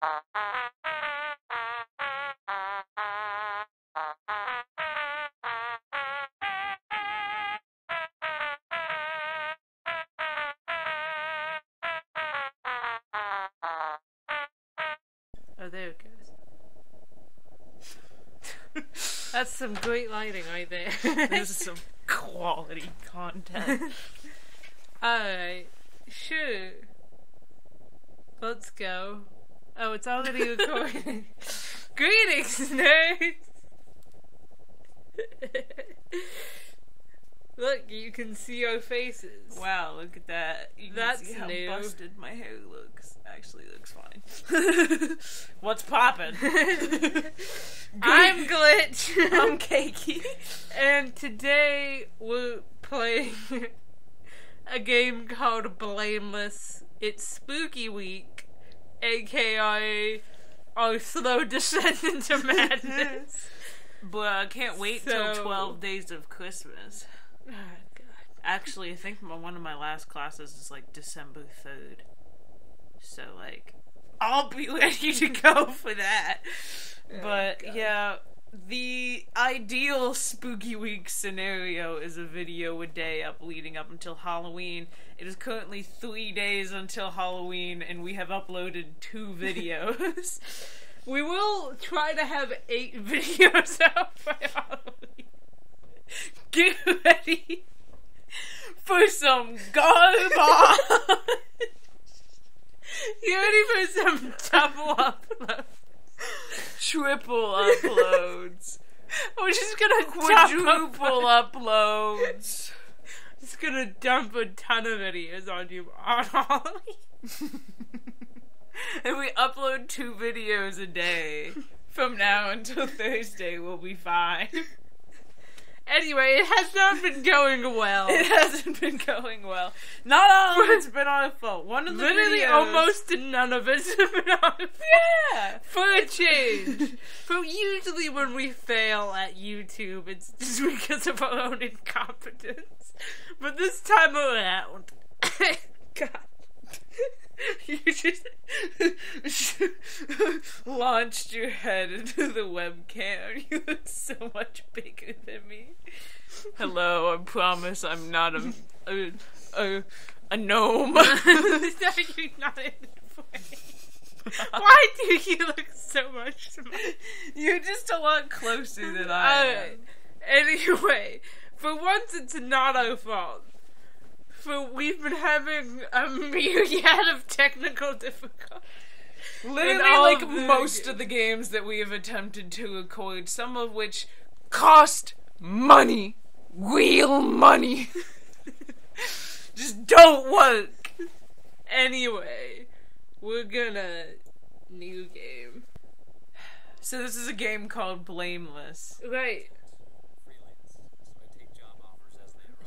Oh, there it goes. That's some great lighting right there. This is some quality content. Alright, sure. Let's go. Oh, it's already recording. Greetings, nerds! Look, you can see our faces. Wow, look at that. You That's can see how new. Busted my hair looks. Actually looks fine. What's poppin'? I'm Glitch. I'm Cakey. And today we're playing a game called Blameless. It's Spooky Week, aka our slow descent into madness. But I can't wait till 12 days of Christmas. Oh, God. Actually, I think one of my last classes is like December 3rd. So, like, I'll be ready to go for that. Oh, but, God. Yeah, the ideal spooky week scenario is a video a day up leading up until Halloween. It is currently 3 days until Halloween, and we have uploaded 2 videos. We will try to have 8 videos out by Halloween. Get ready for some garbage! Get ready for some double uploads. Triple uploads. We're just gonna quadruple uploads. Just gonna dump a ton of videos on you on Halloween. And we upload 2 videos a day. From now until Thursday, we'll be fine. Anyway, it has not been going well. It hasn't been going well. Not all of it's been our fault. One of the literally videos... almost none of it's been our fault. Yeah! For a change. But usually when we fail at YouTube, it's just because of our own incompetence. But this time around... God. You just launched your head into the webcam. You look so much bigger than me. Hello, I promise I'm not a gnome. You're not in the way. Why do you look so much smaller? You're just a lot closer than I am. Anyway, for once it's not our fault. We've been having a myriad of technical difficulties. Literally, like, most of the games that we have attempted to record, some of which cost money. Real money. Just don't work. Anyway, we're gonna... new game. So this is a game called Blameless. Right.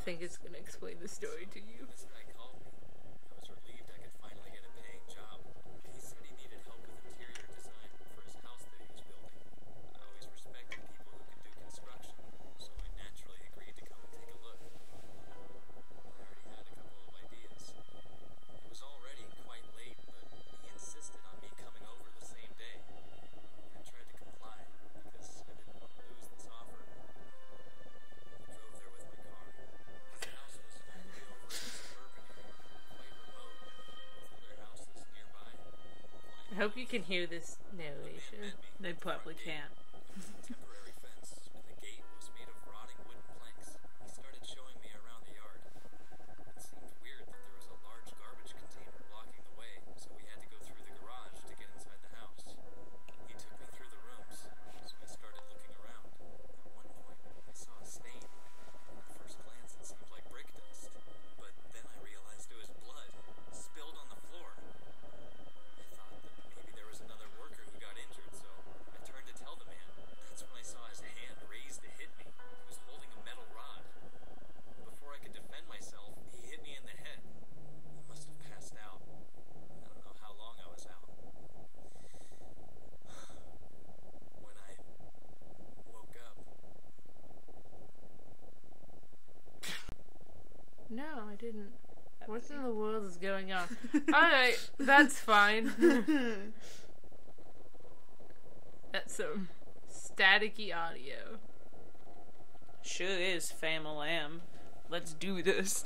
I think it's gonna explain the story to you. I was relieved I could finally get a paying job. He said he needed help with interior design for his house that he was building. I always respected people who could do construction, so I naturally agreed to come and take a look. I already had a couple of ideas. It was already quite late, but he insisted on me coming over the same day. I tried to comply because I didn't want to lose this offer. I drove there with my car. I hope you can hear this narration. They probably can't. Temporary fence and the gate was made of rotting wooden planks. He started showing me around the yard. It seemed weird that there was a large garbage container blocking the way, so we had to go through the garage to get inside the house. He took me through the rooms, so I started looking around. At one point, I saw a stain. At first glance, it seemed like brick dust, but then I realized it was blood spilled on the floor. I thought that maybe there was another worker who got injured, so I turned to tell the man. That's when I saw his hand raised to hit me. He was holding a metal rod. Before I could defend myself, he hit me in the head. I must have passed out. I don't know how long I was out. When I woke up... No, I didn't. What in the world is going on? Alright, that's fine. That's some staticky audio. Sure is, fam-a-lam. Let's do this.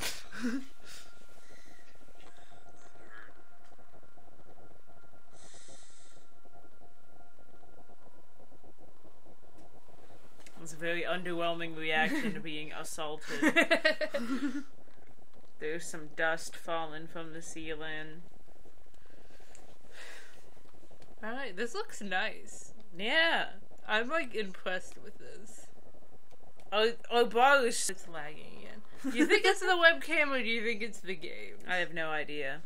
It's a very underwhelming reaction to being assaulted. There's some dust falling from the ceiling. Alright, this looks nice. Yeah, I'm like impressed with this. Oh, Baruch, it's lagging again. Do you think it's the webcam or do you think it's the game? I have no idea.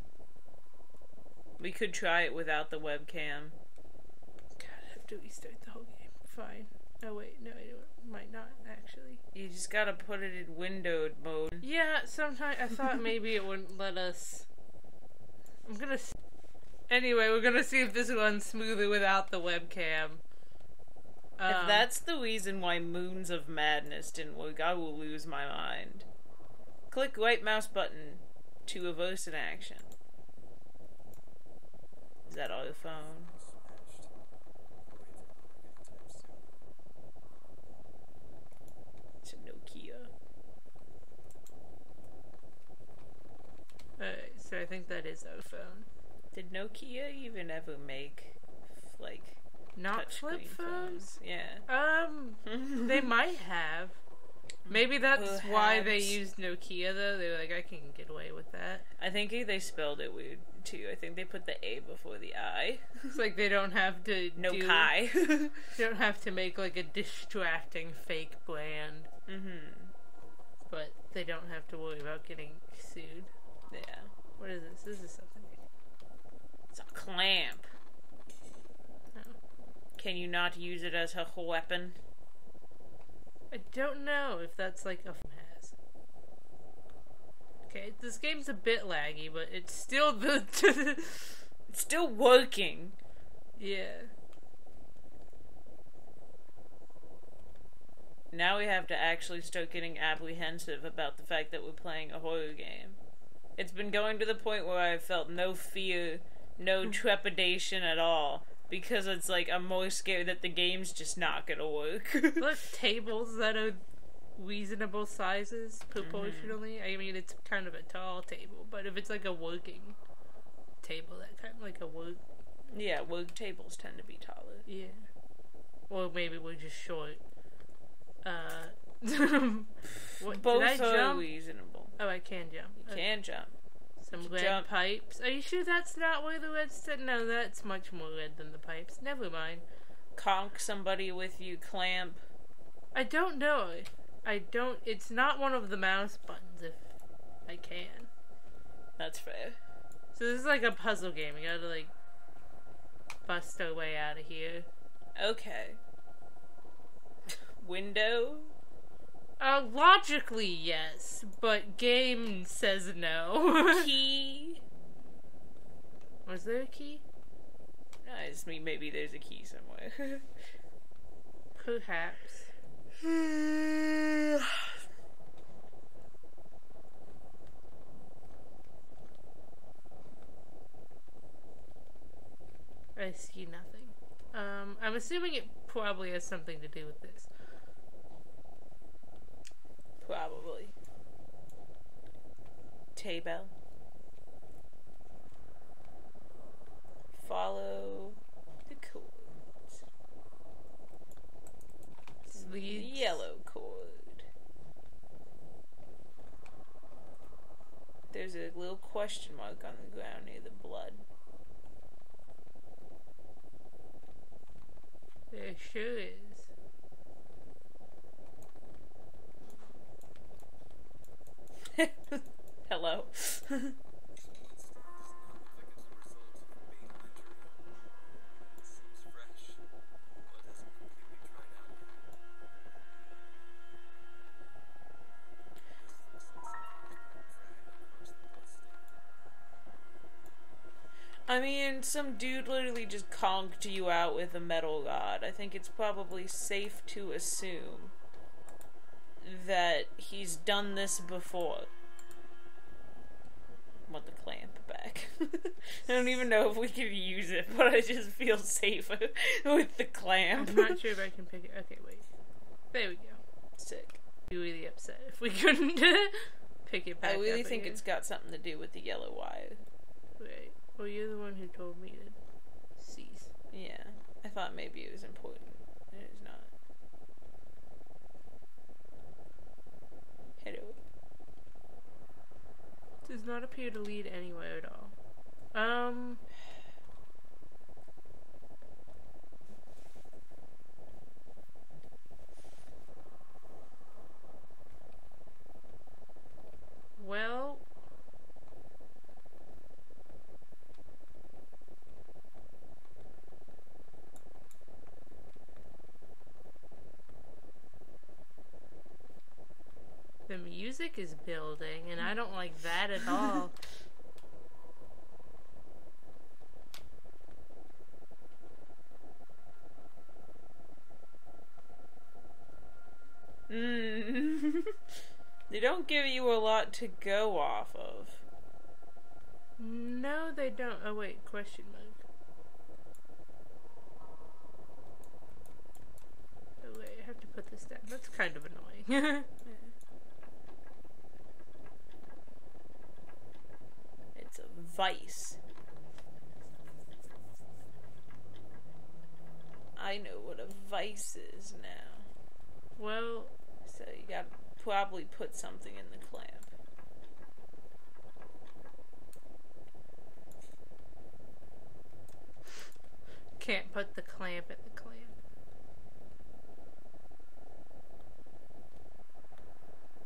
We could try it without the webcam. God, I have to restart the whole game. Fine. Oh wait, no, it might not actually. You just gotta put it in windowed mode. Yeah, sometimes I thought maybe it wouldn't let us. I'm gonna. Anyway, we're gonna see if this runs smoothly without the webcam. If that's the reason why Moons of Madness didn't work, I will lose my mind. Click right mouse button to reverse an action. Is that all your phone? It's a Nokia. Alright, so I think that is our phone. Did Nokia even ever make, like, not flip phones? Yeah. They might have. Maybe that's perhaps why they used Nokia, though. They were like, I can get away with that. I think they spelled it weird, too. I think they put the A before the I. It's like they don't have to Nokai. They don't have to make, like, a distracting fake brand. But they don't have to worry about getting sued. Yeah. What is this? This is something. It's a clamp. Oh. Can you not use it as a weapon? I don't know if that's like a has. Okay, this game's a bit laggy, but it's still the it's still working. Yeah. Now we have to actually start getting apprehensive about the fact that we're playing a horror game. It's been going to the point where I've felt no fear, no trepidation at all. Because it's like, I'm more scared that the game's just not gonna work. Look, tables that are reasonable sizes, proportionally. I mean, it's kind of a tall table, but if it's like a working table, that kind of like a work... Yeah, work tables tend to be taller. Yeah. Or maybe we're just short. What, both are jump? Reasonable. Oh, I can jump. You okay. Can jump. Some red jump. Pipes. Are you sure that's not where the red's at? No, that's much more red than the pipes. Never mind. Conk somebody with you, clamp. I don't know. It's not one of the mouse buttons if I can. That's fair. So this is like a puzzle game. We gotta like bust our way out of here. Okay. Window? Logically, yes, but game says no. Key? Was there a key? Nice. I mean, maybe there's a key somewhere. Perhaps. I see nothing. I'm assuming it probably has something to do with this. Probably. Table. Follow the cords. Leads. Yellow cord. There's a little question mark on the ground near the blood. There sure is. Hello. I mean, some dude literally just conked you out with a metal rod. I think it's probably safe to assume that he's done this before. want the clamp back. I don't even know if we can use it, but I just feel safer with the clamp. I'm not sure if I can pick it. Okay, wait. There we go. Sick. I'd be really upset if we couldn't pick it back up. I really think it's got something to do with the yellow wire. Right. Well, you're the one who told me to cease. Yeah. I thought maybe it was important. It is not. Hello. Does not appear to lead anywhere at all. Well, the music is building, and I don't like that at all. They don't give you a lot to go off of. No, they don't. Oh, wait, question mark. Oh, wait, I have to put this down. That's kind of annoying. It's a vice. I know what a vice is now. Well, so you gotta probably put something in the clamp. Can't put the clamp in the clamp.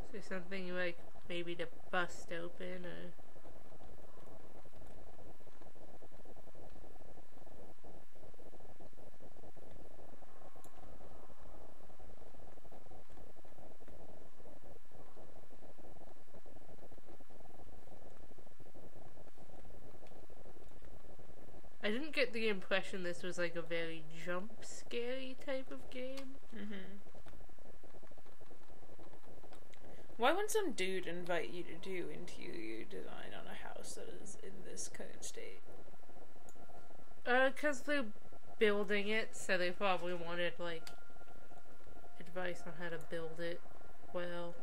Is there something like maybe to bust open or? I didn't get the impression this was like a very jump scary type of game. Why wouldn't some dude invite you to do interior design on a house that is in this current state? Cause they're building it, so they probably wanted like advice on how to build it well.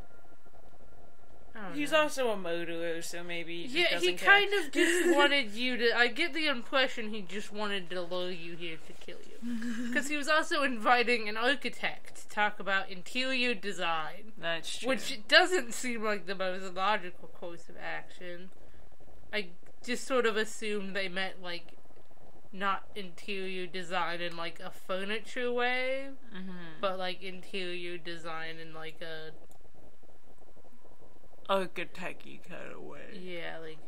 He's also a murderer, so maybe he doesn't care. Kind of just wanted you to... I get the impression he just wanted to lure you here to kill you. Because he was also inviting an architect to talk about interior design. That's true. Which doesn't seem like the most logical course of action. I just sort of assumed they meant, like, not interior design in, like, a furniture way. But, like, interior design in, like, a... architecty kind of way. Yeah, like,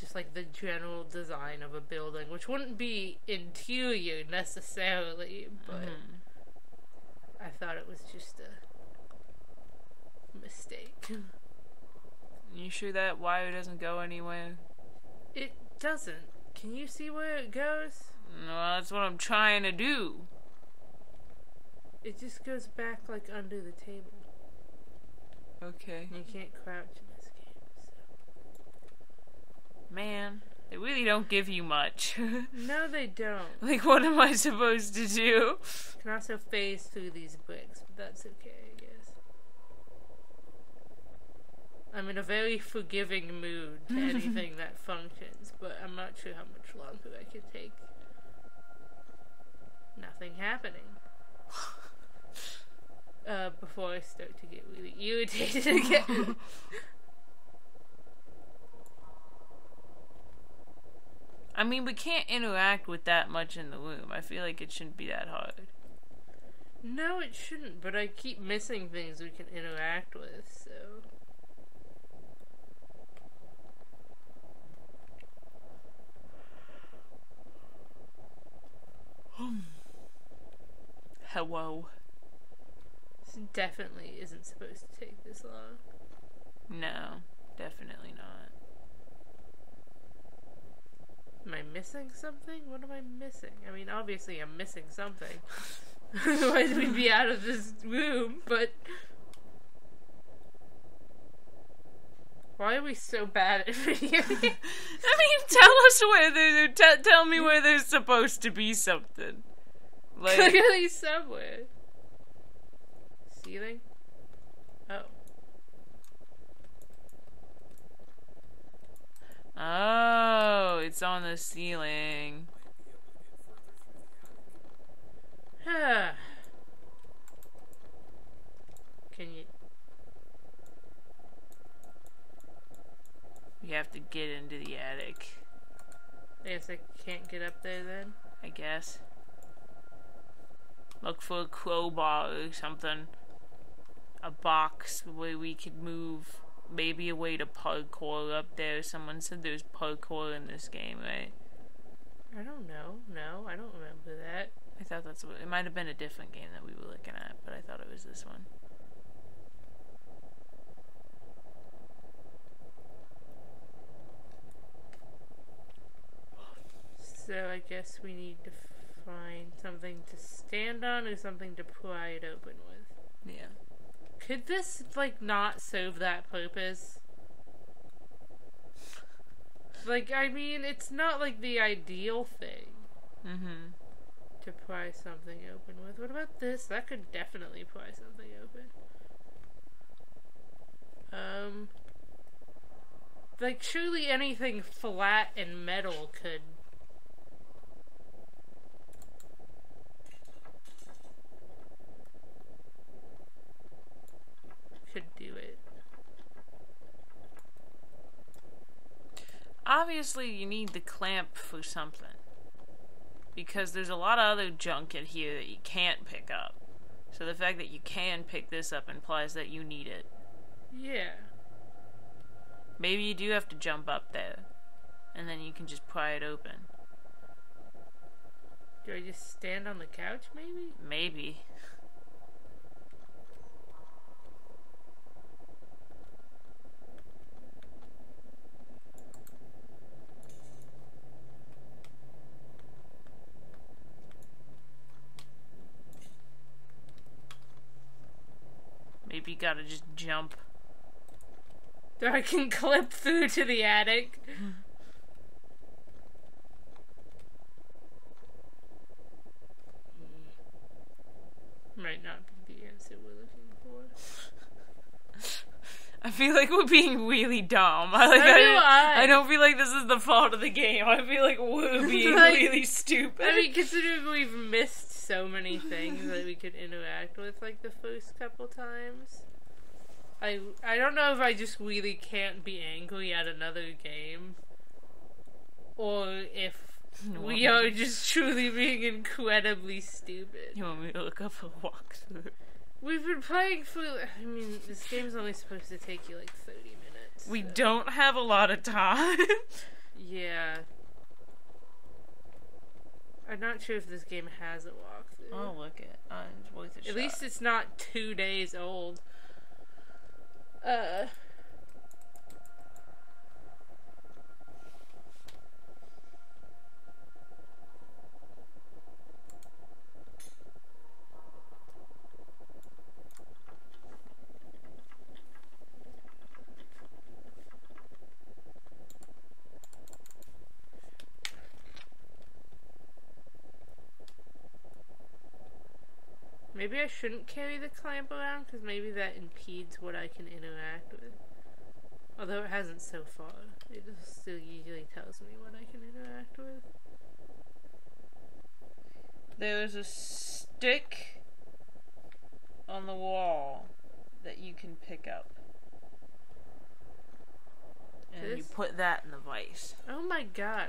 just like the general design of a building, which wouldn't be interior necessarily, but I thought it was just a mistake. You sure that wire doesn't go anywhere? It doesn't. Can you see where it goes? No, that's what I'm trying to do. It just goes back, like, under the table. Okay. You can't crouch in this game, so... Man, they really don't give you much. No, they don't. Like, what am I supposed to do? You can also phase through these bricks, but that's okay, I guess. I'm in a very forgiving mood to anything that functions, but I'm not sure how much longer I can take. Nothing happening. Before I start to get really irritated again. I mean, we can't interact with that much in the room. I feel like it shouldn't be that hard. No, it shouldn't, but I keep missing things we can interact with, so... Hello. Definitely isn't supposed to take this long. No, definitely not. Am I missing something? What am I missing? I mean, obviously I'm missing something. Otherwise we'd be out of this room, but... Why are we so bad at video games? I mean, tell us where they're... tell me where there's supposed to be something. Like... Clearly somewhere. Ceiling? Oh. Oh, it's on the ceiling. Huh. Can you... We have to get into the attic. I guess I can't get up there then? I guess. Look for a crowbar or something. A box where we could move. Maybe a way to parkour up there. Someone said there's parkour in this game, right? I don't know. No, I don't remember that. I thought that's what... It might have been a different game that we were looking at, but I thought it was this one. So I guess we need to find something to stand on or something to pry it open with. Yeah. Could this, like, not serve that purpose? Like, I mean, it's not, like, the ideal thing. Mm-hmm. To pry something open with. What about this? That could definitely pry something open. Like, surely anything flat and metal could... do it. Obviously you need the clamp for something. Because there's a lot of other junk in here that you can't pick up. So the fact that you can pick this up implies that you need it. Yeah. Maybe you do have to jump up there. And then you can just pry it open. Do I just stand on the couch maybe? Maybe. You gotta just jump. So I can clip through to the attic. Might not be the answer we're looking for. I feel like we're being really dumb. I don't feel like this is the fault of the game. I feel like we're being like, really stupid. I mean, considering we've missed so many things that we could interact with, like, the first couple times. I don't know if I just really can't be angry at another game. Or if we are just truly being incredibly stupid. You want me to look up a walkthrough? We've been playing for... I mean, this game's only supposed to take you, like, 30 minutes. We don't have a lot of time. Yeah. I'm not sure if this game has a walkthrough. Oh, look it. It's worth a shot. At least it's not 2 days old. Maybe I shouldn't carry the clamp around, because maybe that impedes what I can interact with. Although it hasn't so far. It still usually tells me what I can interact with. There's a stick on the wall that you can pick up. And this? You put that in the vise. Oh my god.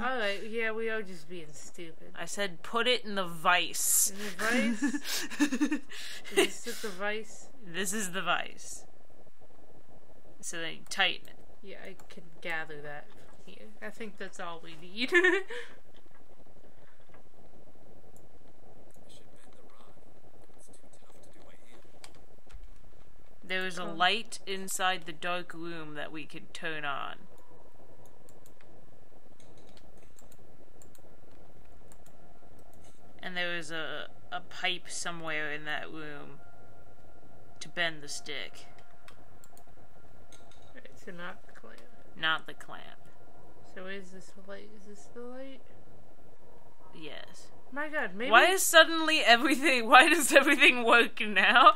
Alright, yeah, we are just being stupid. I said put it in the vise. In the vise? Is this the vise? This is the vise. So then you tighten it. Yeah, I can gather that from here. I think that's all we need. There is a light inside the dark room that we could turn on. And there is a pipe somewhere in that room to bend the stick. Right, So not the clamp. Not the clamp. So is this the light? Is this the light? Yes. My God, maybe. Why is suddenly everything? Why does everything work now?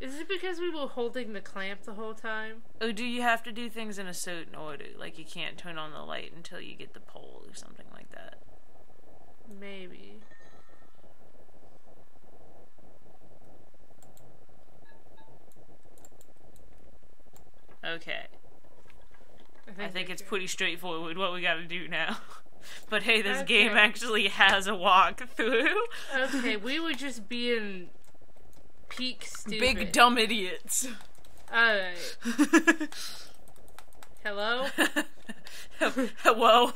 Is it because we were holding the clamp the whole time? Oh, do you have to do things in a certain order? Like you can't turn on the light until you get the pole or something like that. Maybe. Okay. I think it's pretty straightforward what we gotta do now. But hey, this game actually has a walkthrough. Okay, we were just being peak stupid. Big dumb idiots. Alright. Hello? Hello?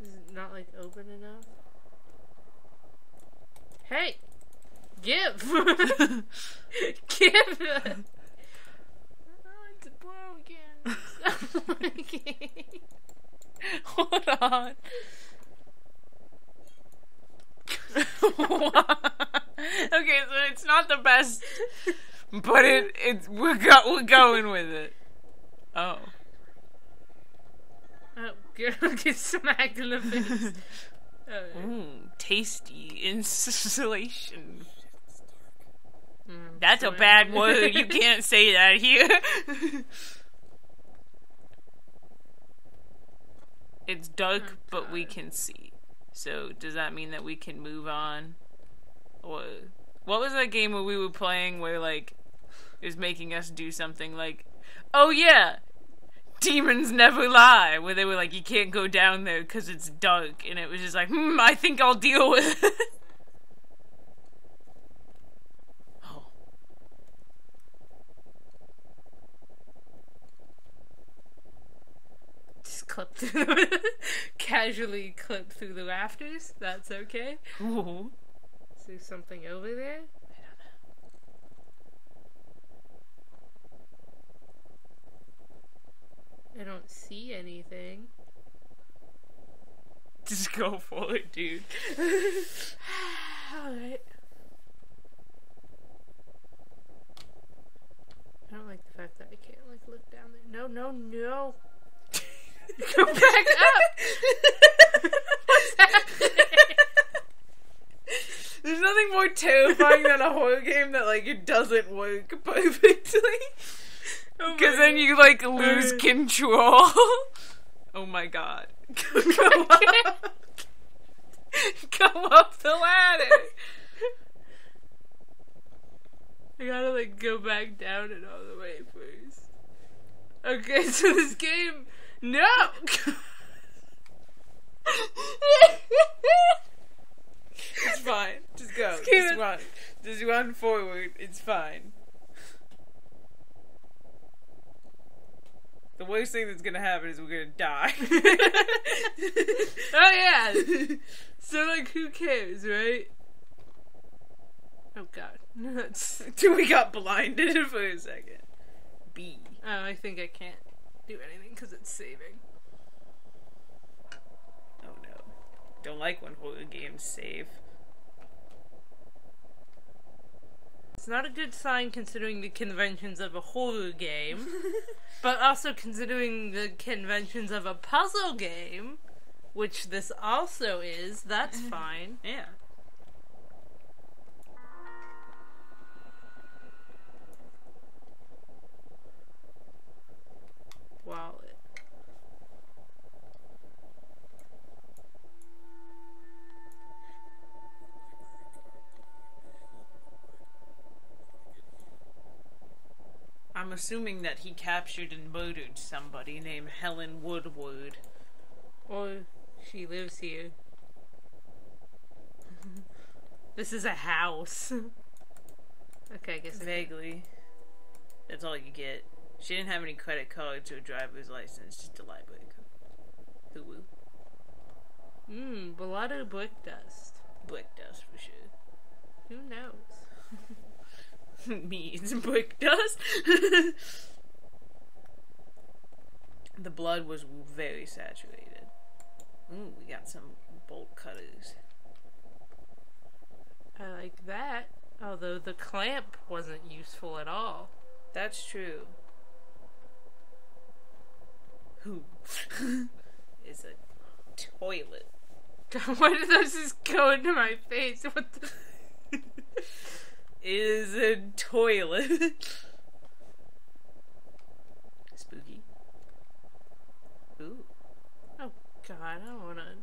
Is it not, like, open enough? Hey! Give! Give! It's broken. Okay. Hold on. Okay, so it's not the best, but we're going with it. Oh. Oh, girl, get smacked in the face. Ooh, tasty insulation. That's a bad word. You can't say that here. It's dark, but we can see. So, does that mean that we can move on? Or what was that game where we were playing where, like, it was making us do something like, oh yeah, Demons Never Lie, where they were like, you can't go down there because it's dark, and it was just like, I think I'll deal with it. Clip through the casually clip through the rafters. That's okay. Ooh. Is there something over there? I don't know. I don't see anything. Just go for it, dude. Alright. I don't like the fact that I can't, like, look down there. No, no, no! Go back up! What's happening? There's nothing more terrifying than a horror game that, like, it doesn't work perfectly. Because then you, like, lose control. Oh my God. Go up. Go up the ladder. I gotta, like, go back down and all the way first. Okay, so this game... No! It's fine. Just go. Just run. Just run forward. It's fine. The worst thing that's gonna happen is we're gonna die. Oh, yeah! So, like, who cares, right? Oh, God. Dude, we got blinded for a second. B. Oh, I think I can't do anything because it's saving. Oh no. Don't like when horror games save. It's not a good sign considering the conventions of a horror game, but also considering the conventions of a puzzle game, which this also is, that's fine. Yeah. Wallet. I'm assuming that he captured and murdered somebody named Helen Woodward. Or she lives here. This is a house. Okay, I guess vaguely. That's all you get. She didn't have any credit cards or driver's license, just a library card. Hoo woo. A lot of brick dust. Brick dust for sure. Who knows? Means brick dust? The blood was very saturated. Ooh, we got some bolt cutters. I like that, although the clamp wasn't useful at all. That's true. who is a toilet. Why did those just go into my face? What the... is a toilet. Spooky. Ooh. Oh god, I don't wanna...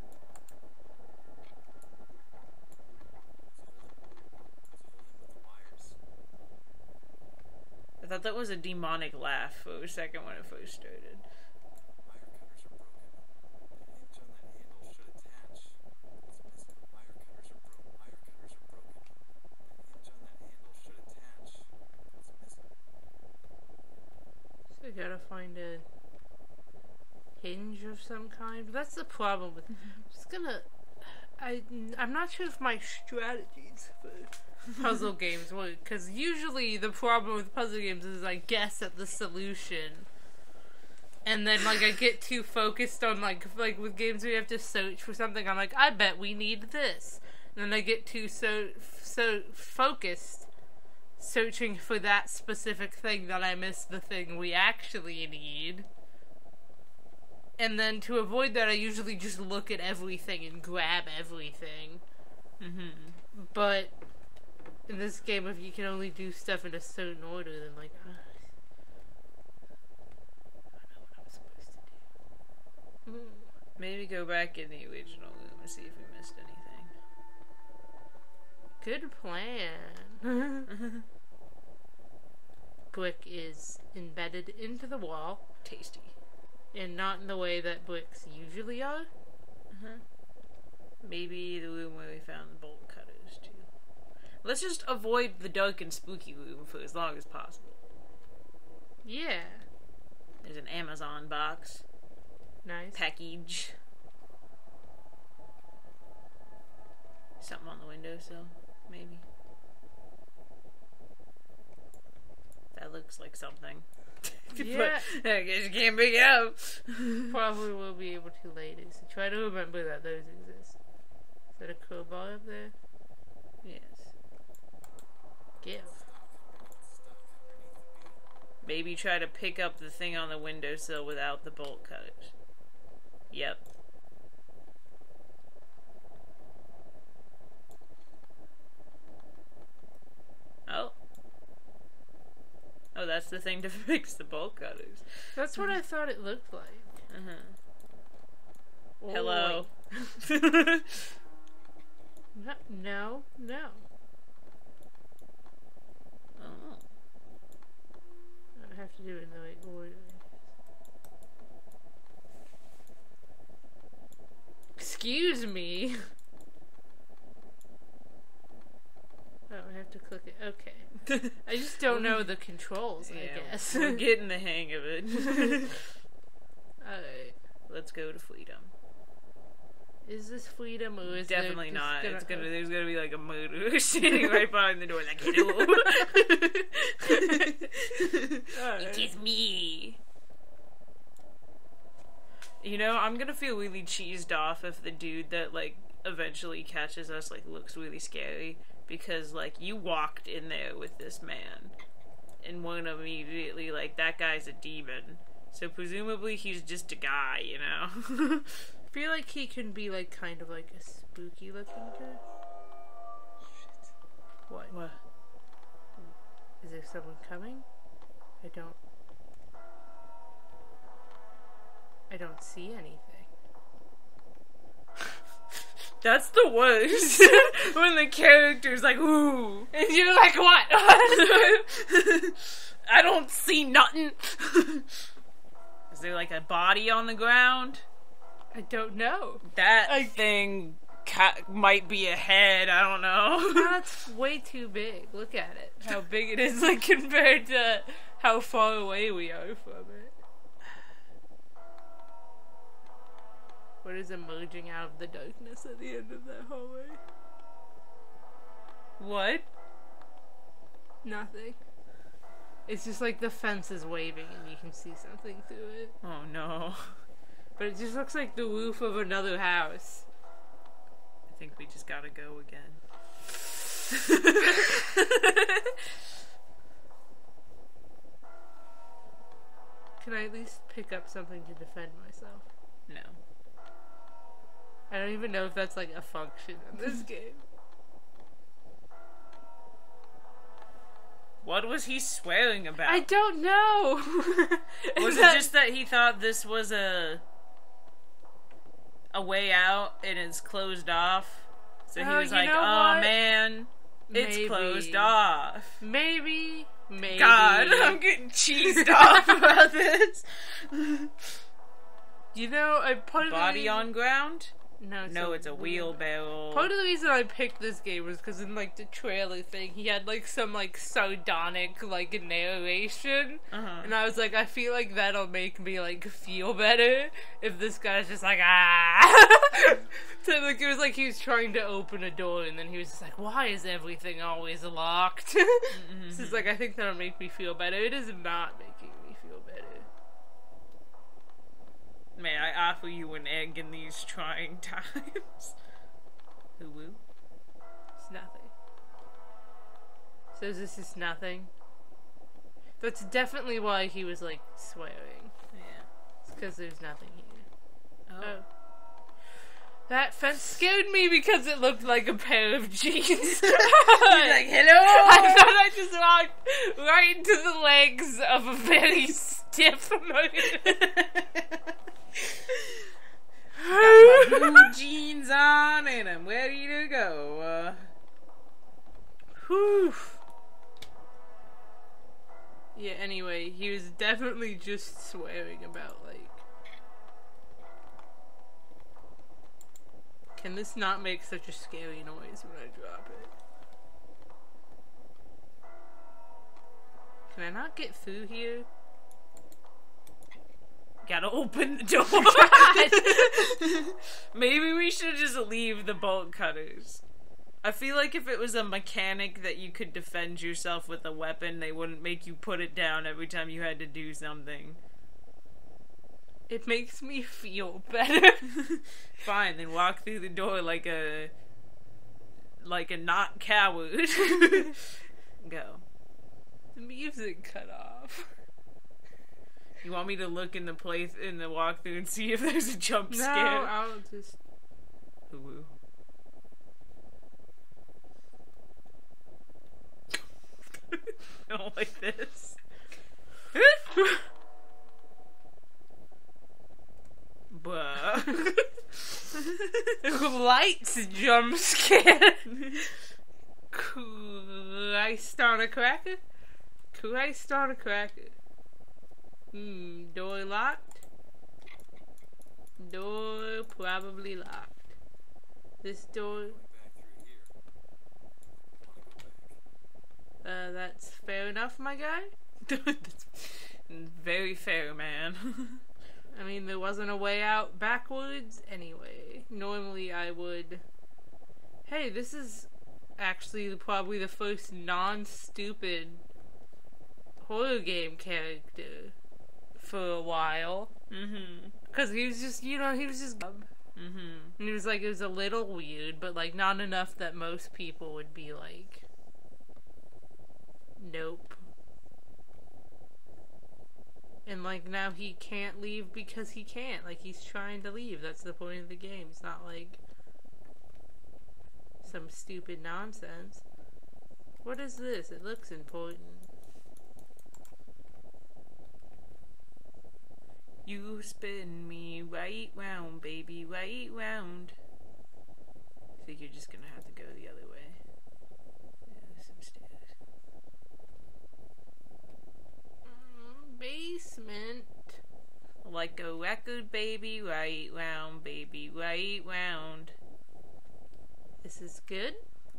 I thought that was a demonic laugh for a second when it first started. You gotta find a hinge of some kind. But that's the problem with I'm not sure if my strategies for puzzle games work, because usually the problem with puzzle games is I guess at the solution, and then like I get too focused on like with games where you have to search for something. I'm like, I bet we need this, and then I get too so focused searching for that specific thing that I miss the thing we actually need. And then to avoid that, I usually just look at everything and grab everything. Mm-hmm. But in this game, if you can only do stuff in a certain order, then like, I don't know what I'm supposed to do. Maybe go back in the original room and see if we missed anything. Good plan. Brick is embedded into the wall. Tasty. And not in the way that bricks usually are. Maybe the room where we found the bolt cutters, too. Let's just avoid the dark and spooky room for as long as possible. Yeah. There's an Amazon box. Nice. Package. Something on the windowsill. Maybe. That looks like something. Yeah. But I guess you can't bring it up. Probably will be able to later, so try to remember that those exist. Is that a crowbar up there? Yes. Give. Maybe try to pick up the thing on the windowsill without the bolt cutters. Yep. Oh. Oh, that's the thing to fix the bolt cutters. That's what I thought it looked like. Uh-huh. Hello. No. Oh. I have to do it in the right order. Excuse me. Oh, I have to click it. Okay. I just don't know the controls, yeah, I guess. We're getting the hang of it. Alright. Let's go to freedom. Is this freedom or is it? Definitely not. It's gonna, there's gonna be like a murderer standing right behind the door like, hello. Right. It is me. You know, I'm gonna feel really cheesed off if the dude that like eventually catches us like looks really scary. Because, like, you walked in there with this man, and weren't immediately like, that guy's a demon. So presumably he's just a guy, you know? I feel like he can be, like, kind of like a spooky looking guy. Shit. What? What? Is there someone coming? I don't see anything. That's the worst. When the character's like, ooh. And you're like, what? I don't see nothing. Is there like a body on the ground? I don't know. That thing might be a head. I don't know. That's way too big. Look at it. How big it is, like, compared to how far away we are from it. What is emerging out of the darkness at the end of that hallway? What? Nothing. It's just like the fence is waving and you can see something through it. Oh no. But it just looks like the roof of another house. I think we just gotta go again. Can I at least pick up something to defend myself? No. I don't even know if that's like a function in this game. What was he swearing about? I don't know! Was it just that he thought this was a way out and it's closed off? So he was like, oh man, it's closed off. Maybe. Maybe. God, I'm getting cheesed off about this. You know, I put body on ground? No, it's a wheelbarrow. Part of the reason I picked this game was because in, like, the trailer thing, he had, like, some, like, sardonic, like, narration. And I was like, I feel like that'll make me, like, feel better if this guy's just like, ah! So, like, it was like he was trying to open a door, and then he was just like, why is everything always locked? So it's like, I think that'll make me feel better. It is not making me feel better. May I offer you an egg in these trying times? Hoo-woo. It's nothing. So this is nothing? That's definitely why he was, like, swearing. Yeah. It's because there's nothing here. Oh. That fence scared me because it looked like a pair of jeans. He's like, hello! I thought I just walked right into the legs of a very stiff motor. Got my blue jeans on and I'm ready to go. Whew. Yeah, anyway, he was definitely just swearing about, like... Can this not make such a scary noise when I drop it? Can I not get through here? Gotta open the door! Maybe we should just leave the bolt cutters. I feel like if it was a mechanic that you could defend yourself with a weapon, they wouldn't make you put it down every time you had to do something. It makes me feel better. Fine, then walk through the door like a... not coward. Go. The music cut off. You want me to look in the place in the walkthrough and see if there's a jump scare? No, I'll just... Hoo-woo. I don't like this. Bruh. Lights jump scare. Christ on a cracker? Christ on a cracker. Door locked. Door probably locked. This door... that's fair enough, my guy? That's very fair, man. I mean, there wasn't a way out backwards anyway. Normally I would... Hey, this is actually probably the first non-stupid horror game character for a while. Because he was just, you know, he was just... And it was like, it was a little weird, but like not enough that most people would be like... Nope. And, like, now he can't leave because he can't. Like, he's trying to leave. That's the point of the game. It's not, like, some stupid nonsense. What is this? It looks important. You spin me right round, baby, right round. I think you're just gonna have to go the other way. Basement. Like a record, baby, right round, baby, right round. This is good.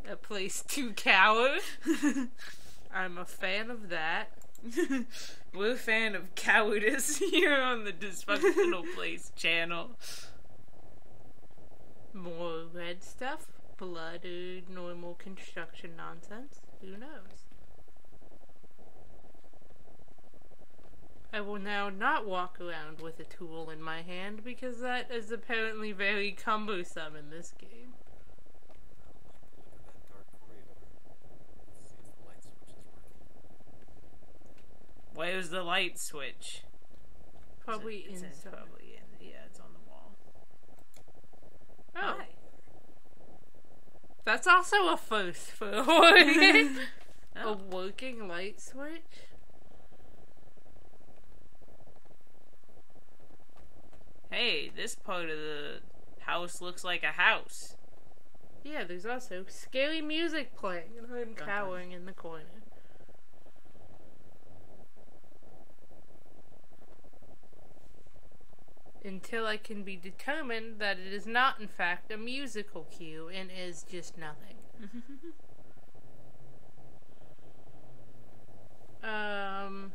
A place to cower. I'm a fan of that. We're a fan of cowardice here on the Dysfunctional Place channel. More red stuff, blood, normal construction nonsense. Who knows? I will now not walk around with a tool in my hand because that is apparently very cumbersome in this game. Where's the light switch? Probably it's in stuff. Probably in. Yeah, it's on the wall. Oh. Hi. That's also a first for a working light switch. Hey, this part of the house looks like a house. Yeah, there's also scary music playing, and I'm cowering in the corner. Until I can be determined that it is not, in fact, a musical cue and is just nothing. I'm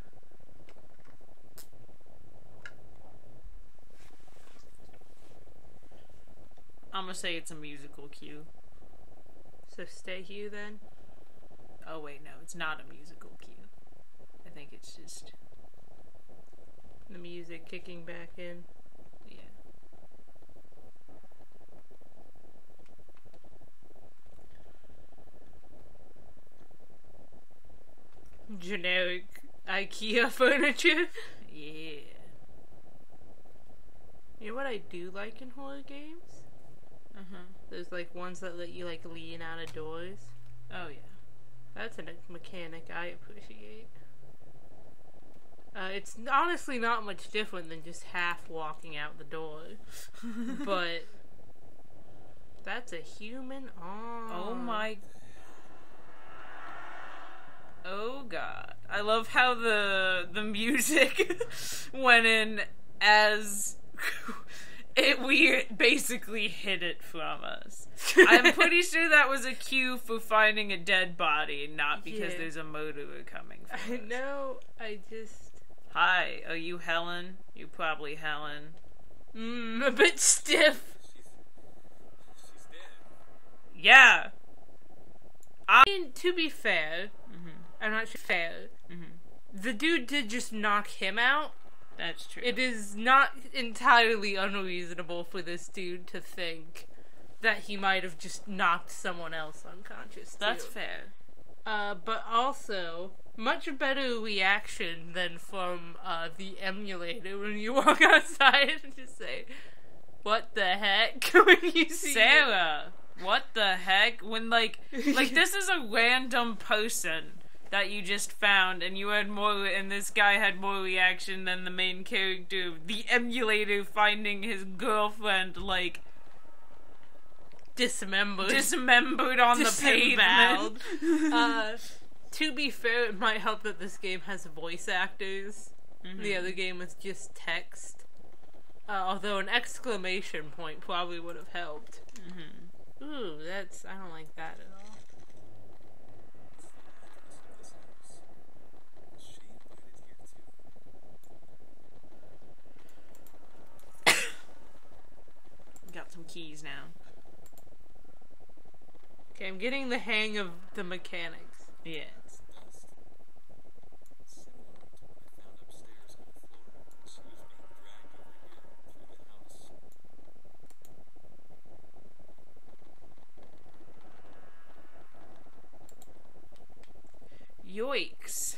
gonna say it's a musical cue. So stay here then? Oh wait, no, it's not a musical cue. I think it's just the music kicking back in. Yeah. Generic IKEA furniture? Yeah. You know what I do like in horror games? There's like ones that let you like lean out of doors. Oh yeah. That's a mechanic I appreciate. It's honestly not much different than just half walking out the door. But that's a human arm. Oh my. Oh god. I love how the music went in as we basically hid it from us. I'm pretty sure that was a cue for finding a dead body, not because there's a murderer coming for us. I know, I just... Hi, are you Helen? You're probably Helen. A bit stiff. She's dead. Yeah. I mean, to be fair, I'm not sure the dude did just knock him out. That's true. It is not entirely unreasonable for this dude to think that he might have just knocked someone else unconscious, too. That's fair. But also, much better reaction than from the emulator when you walk outside and just say, "What the heck?" when you see Sarah, it. What the heck? When, like this is a random person that you just found, and you had more, and this guy had more reaction than the main character, the emulator finding his girlfriend, like, dismembered on the pavement. To be fair, it might help that this game has voice actors. The other game was just text. Although an exclamation point probably would have helped. Ooh, that's, I don't like that at all. Got some keys now. Okay, I'm getting the hang of the mechanics. Yeah. Yoicks.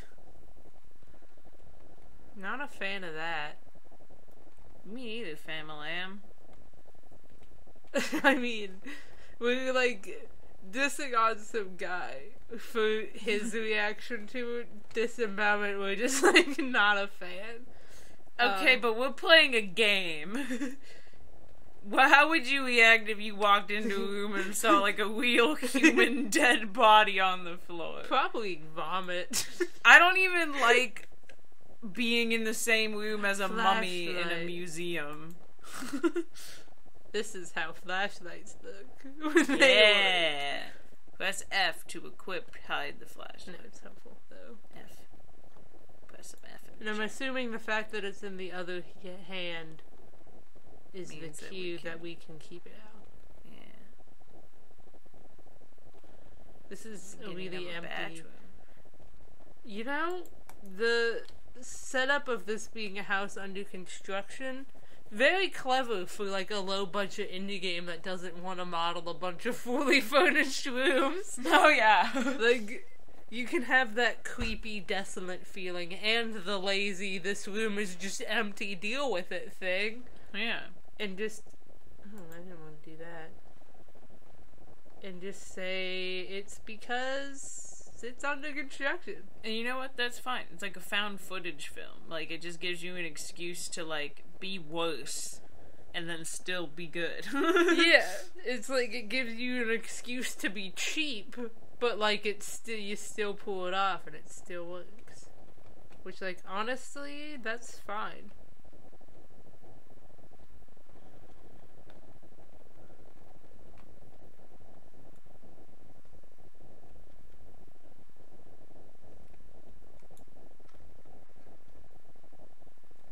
Not a fan of that. Me either, fam-a-lam. I mean, we're like dissing on some guy for his reaction to disembowelment. We're just like not a fan. Okay, but we're playing a game. Well, how would you react if you walked into a room and saw like a real human dead body on the floor? Probably vomit. I don't even like being in the same room as a mummy in a museum. This is how flashlights look. Yeah. Press F to equip, hide the flashlight. No, it's helpful, though. F. Press F. And I'm assuming the fact that it's in the other hand is the cue that we can keep it out. Yeah. This is a really empty. You know, the setup of this being a house under construction... Very clever for, like, a low-budget indie game that doesn't want to model a bunch of fully furnished rooms. Oh, yeah. Like, You can have that creepy, desolate feeling and the lazy, this room is just empty, deal with it thing. Yeah. And just... oh, I didn't want to do that. And just say it's because it's under construction. And you know what? That's fine. It's like a found footage film. Like, it just gives you an excuse to, like, be worse. And then still be good. Yeah. It's like it gives you an excuse to be cheap. But, like, it's still, you still pull it off and it still works. Which, like, honestly, that's fine.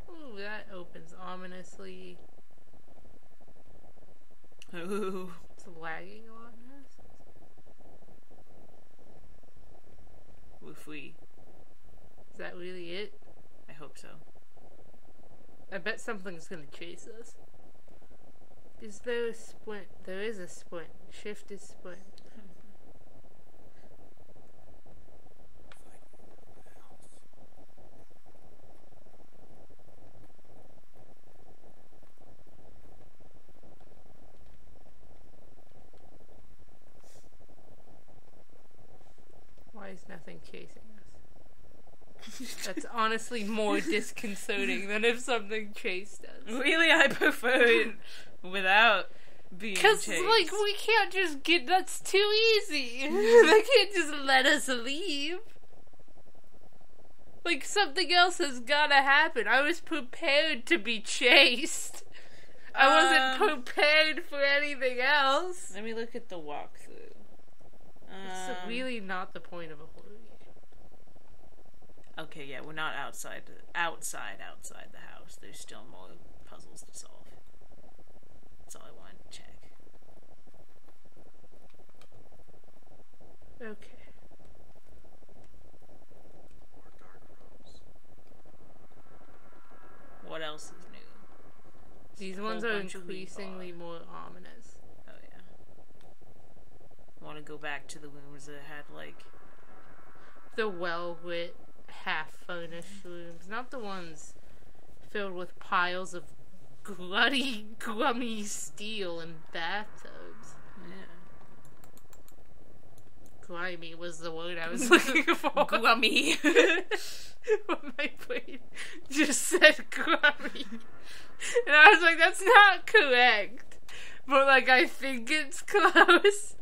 Ooh, that opens ominously. Ooh. It's lagging a lot now. Woofy. Is that really it? I hope so. I bet something's gonna chase us. Is there a sprint? There is a sprint. Shift is sprint. Nothing chasing us. That's honestly more disconcerting than if something chased us. Really, I prefer it without being chased. Because, like, we can't just get... that's too easy. They can't just let us leave. Like, something else has gotta happen. I was prepared to be chased. I wasn't prepared for anything else. Let me look at the walkthrough. It's really not the point of a horror game. Okay, yeah, we're not outside the house. There's still more puzzles to solve. That's all I wanted to check. Okay. More dark rooms. What else is new? These ones are increasingly more ominous. Want to go back to the rooms that had, like, the well-lit, half-furnished rooms, not the ones filled with piles of bloody, glummy steel and bathtubs. Yeah. Grimy was the word I was looking for. Glummy. When my brain just said glummy, and I was like, that's not correct, but, like, I think it's close.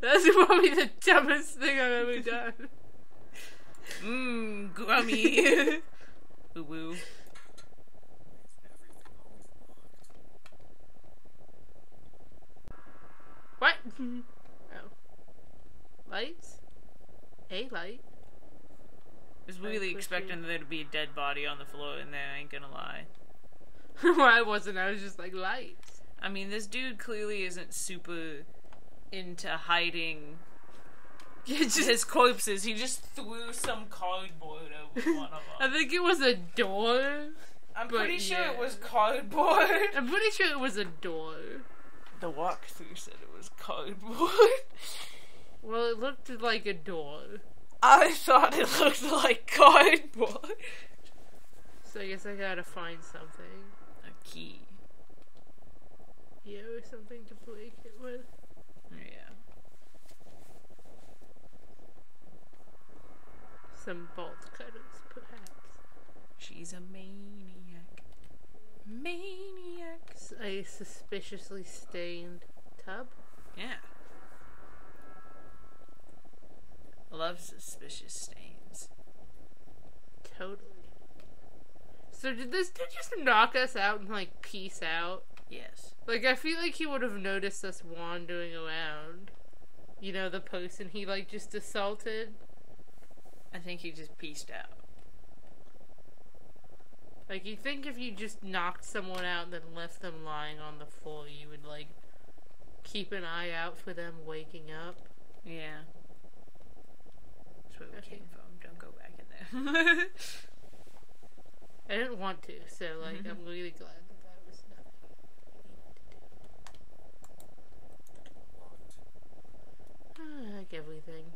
That's probably the dumbest thing I've ever done. Mmm, grummy. Woo-woo. What? Oh. Lights? A light? I was really expecting there to be a dead body on the floor in there, I ain't gonna lie. Well, I wasn't, I was just like, lights. I mean, this dude clearly isn't super... into hiding his corpses. He just threw some cardboard over one of them. I think it was a door. I'm pretty sure it was cardboard. I'm pretty sure it was a door. The walkthrough said it was cardboard. Well, it looked like a door. I thought it looked like cardboard. So I guess I gotta find something. A key. Yeah, or something to break it with. Some bolt cutters, perhaps. She's a maniac. Maniac. A suspiciously stained tub? Yeah. I love suspicious stains. Totally. So did this dude just knock us out and, like, peace out? Yes. Like, I feel like he would have noticed us wandering around. You know, the person he, like, just assaulted? I think he just peaced out. Like, you'd think if you just knocked someone out and then left them lying on the floor, you would, like, keep an eye out for them waking up. Yeah. That's where we came from. Don't go back in there. I didn't want to, so, like, I'm really glad that was nothing I needed to do. I like everything.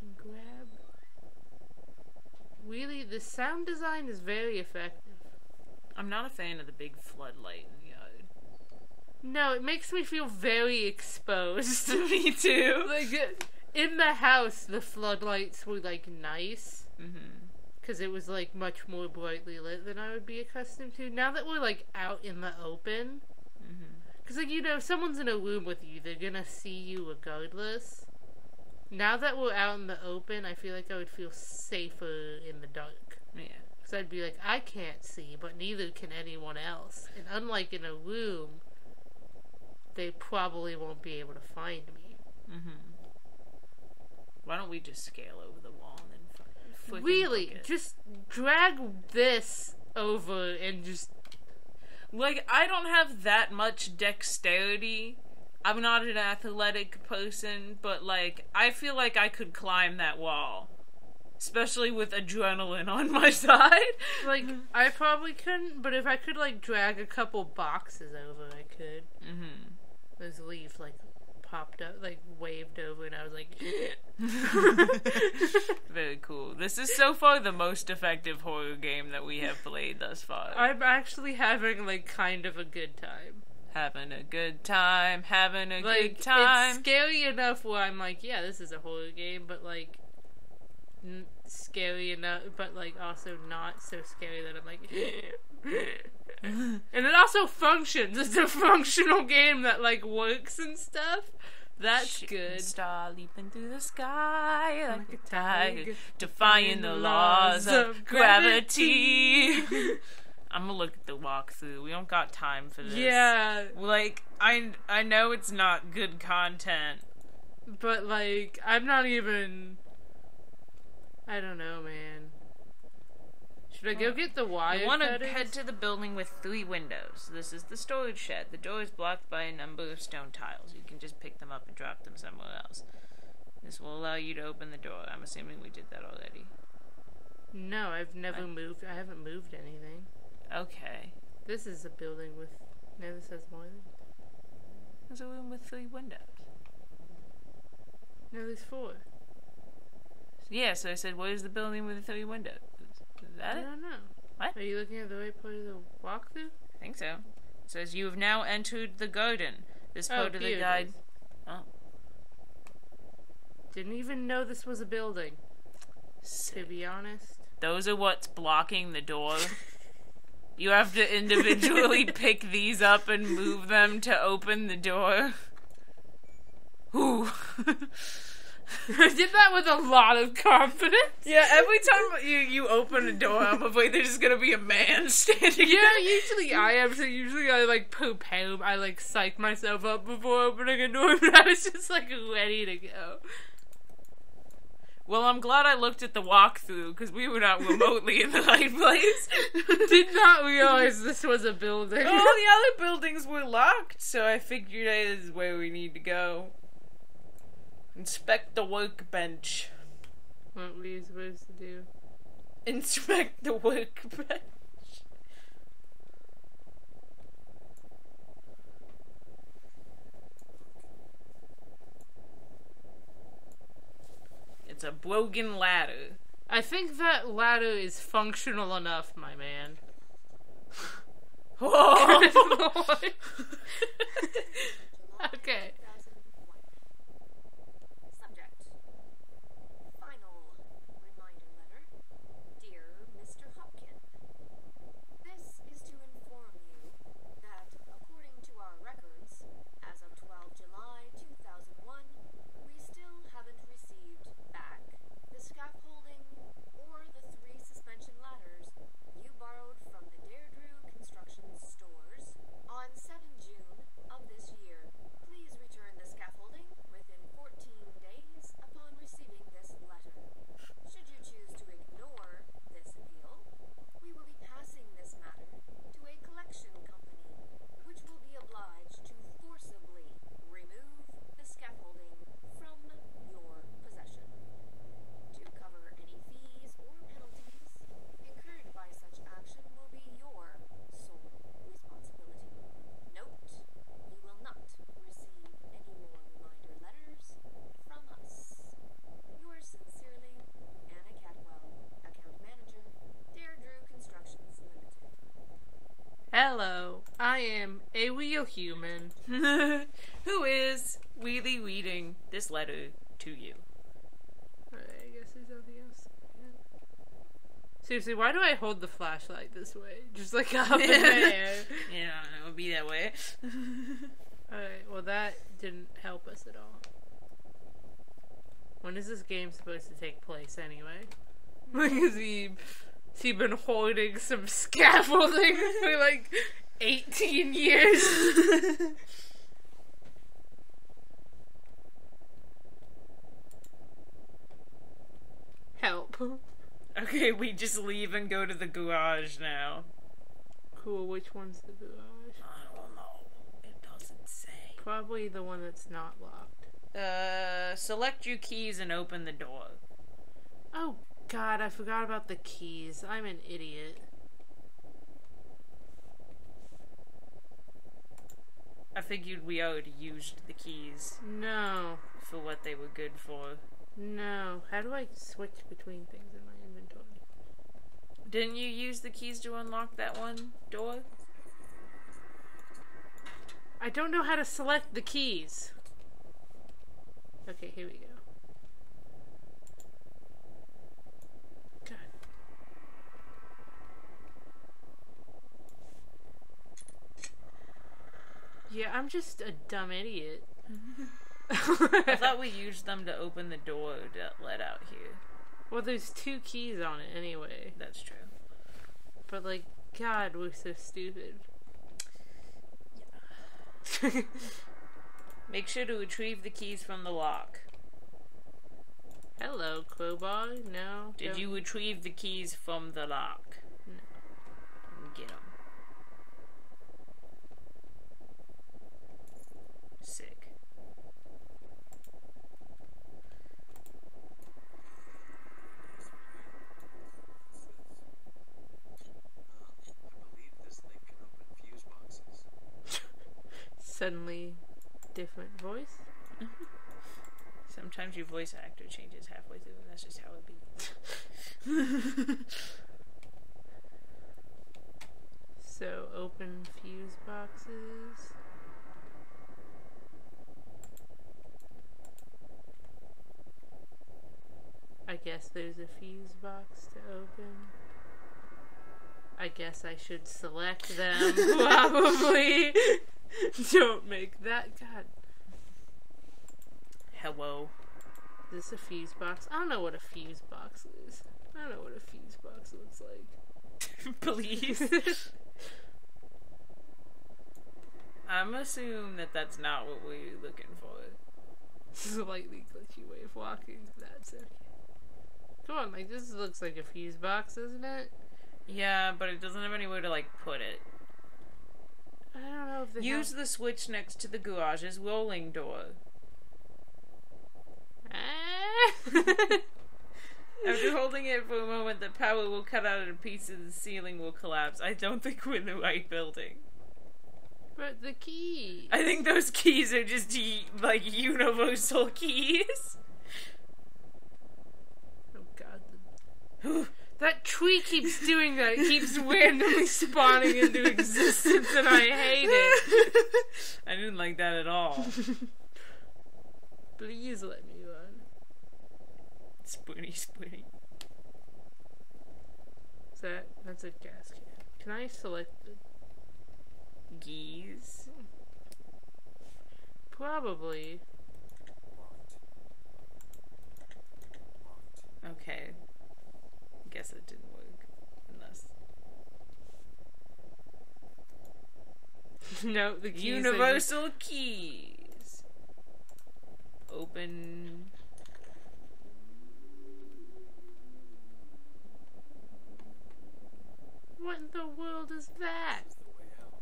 can grab. Really, the sound design is very effective. I'm not a fan of the big floodlight in the yard. No, it makes me feel very exposed. Me too. Like, in the house, the floodlights were, like, nice. Mm-hmm. Because it was, like, much more brightly lit than I would be accustomed to. Now that we're, like, out in the open. Because, mm-hmm. like, you know, if someone's in a room with you, they're gonna see you regardless. Now that we're out in the open, I feel like I would feel safer in the dark. Yeah. Because I'd be like, I can't see, but neither can anyone else. And unlike in a room, they probably won't be able to find me. Mm-hmm. Why don't we just scale over the wall and then flick really, and just drag this over and just... Like, I don't have that much dexterity. I'm not an athletic person, but, like, I feel like I could climb that wall. Especially with adrenaline on my side. Like, I probably couldn't, but if I could, like, drag a couple boxes over, I could. Mm-hmm. Those leaves, like, popped up, like, waved over, and I was like... Very cool. This is so far the most effective horror game that we have played thus far. I'm actually having, like, kind of a good time. Having a good time, having a like, good time. It's scary enough where I'm like, yeah, this is a horror game, but like, scary enough, but like also not so scary that I'm like, and it also functions. It's a functional game that like works and stuff. That's shooting good. Star leaping through the sky like a tiger, defying the laws of gravity. I'm gonna look at the walkthrough. We don't got time for this. Yeah. Like, I know it's not good content. But, like, I'm not even... I don't know, man. Should I go get the wire? I want to head to the building with 3 windows. This is the storage shed. The door is blocked by a number of stone tiles. You can just pick them up and drop them somewhere else. This will allow you to open the door. I'm assuming we did that already. No, I've never moved. I haven't moved anything. Okay. This is a building with... No, this has more than... There's a room with 3 windows. No, there's 4. Yeah, so I said, where's the building with the 3 windows? Is that it? I don't know. What? Are you looking at the right part of the walkthrough? I think so. It says, you have now entered the garden. This part of the guide... Oh. Didn't even know this was a building. Sick. To be honest. Those are what's blocking the door. You have to individually pick these up and move them to open the door. Ooh. I did that with a lot of confidence. Yeah, every time you open a door, I'm afraid there's just gonna be a man standing there. Yeah, usually I am. So usually I, like, prepare. I, like, psych myself up before opening a door, but I was just, like, ready to go. Well, I'm glad I looked at the walkthrough, because we were not remotely in the right place. Did not realize this was a building. All the other buildings were locked, so I figured this is where we need to go. Inspect the workbench. What were you supposed to do? Inspect the workbench. It's a broken ladder. I think that ladder is functional enough, my man. Whoa! Okay. Subject. Final reminder letter. Dear Mr. Hopkin, this is to inform you that, according to our records, as of 12 July 2001, we still haven't received back the scaffolding or the 3 suspension ladders you borrowed from the Daredrew Construction stores on 7 June of this year. Please return Hello, I am a wheel human who is wheelie weeding this letter to you. I guess there's nothing else. Seriously, why do I hold the flashlight this way? Just like up in the air. Yeah, I don't know, it would be that way. Alright, well that didn't help us at all. When is this game supposed to take place anyway? Like, has he been holding some scaffolding for like 18 years? Help. Okay, we just leave and go to the garage now. Cool, which one's the garage? I don't know. It doesn't say. Probably the one that's not locked. Select your keys and open the door. Oh, God, I forgot about the keys. I'm an idiot. I figured we already used the keys. No. For what they were good for. No. How do I switch between things in my inventory? Didn't you use the keys to unlock that one door? I don't know how to select the keys. Okay, here we go. God. Yeah, I'm just a dumb idiot. I thought we used them to open the door that led out here. Well, there's two keys on it anyway. That's true. But like, God, we're so stupid. Yeah. Make sure to retrieve the keys from the lock. Hello, crowbar. No. Did you retrieve the keys from the lock? No. Get them. Sick. I believe this thing can open fuse boxes. Suddenly. Different voice. Sometimes your voice actor changes halfway through, and that's just how it be. So, open fuse boxes. I guess there's a fuse box to open. I guess I should select them, probably. Don't make that, God. Hello. Is this a fuse box? I don't know what a fuse box is. I don't know what a fuse box looks like. Please. I'm assuming that that's not what we're looking for. Slightly glitchy way of walking. That's okay. Come on, like, this looks like a fuse box, doesn't it? Yeah, but it doesn't have anywhere to, like, put it. I don't know if they use the switch next to the garage's rolling door. After holding it for a moment, the power will cut out and a piece of the ceiling will collapse. I don't think we're in the right building. But the keys. I think those keys are just, like, universal keys. Oh, God. That tree keeps doing that. It keeps randomly spawning into existence, and I hate it. I didn't like that at all. Please let me run. Spoonie, spoonie. Is that... that's a gas can. Can I select the... geese? Probably. Okay. Guess it didn't work, unless... no, the keys. Universal are... keys. Open. What in the world is that? That's the way out.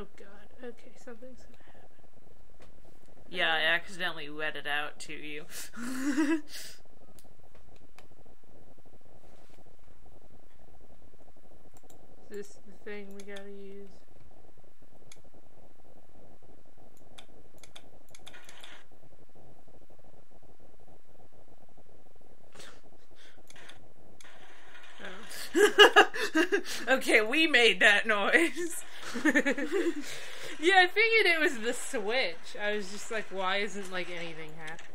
Oh God. Okay, something's gonna happen. Yeah, I accidentally read it out to you. This is the thing we gotta use. Oh. Okay, we made that noise. Yeah, I figured it was the Switch. I was just like, why isn't, like, anything happening?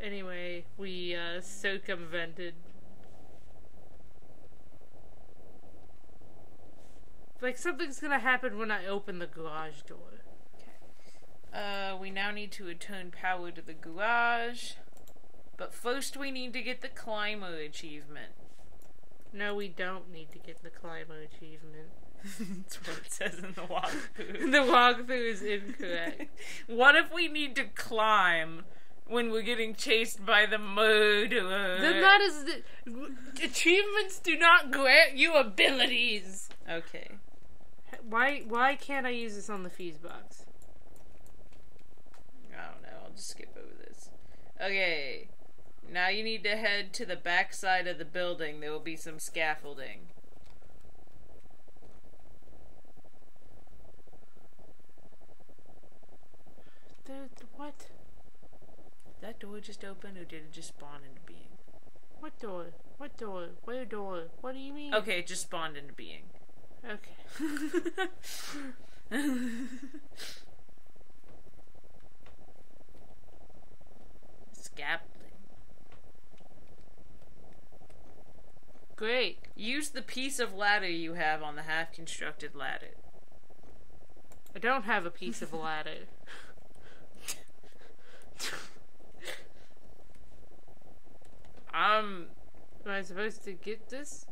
Anyway, we, circumvented. Like, something's gonna happen when I open the garage door. Okay. We now need to return power to the garage. But first we need to get the climber achievement. No, we don't need to get the climber achievement. That's what it says in the walkthrough. The walkthrough is incorrect. What if we need to climb when we're getting chased by the murderer? Then that is the... Achievements do not grant you abilities! Okay. Why can't I use this on the fuse box? I don't know, I'll just skip over this. Okay. Now you need to head to the back side of the building. There will be some scaffolding. What? Did that door just open, or did it just spawn into being? What door? What door? Where door? What do you mean? Okay, it just spawned into being. Okay. Scaffolding. Great. Use the piece of ladder you have on the half-constructed ladder. I don't have a piece of ladder. Am I supposed to get this?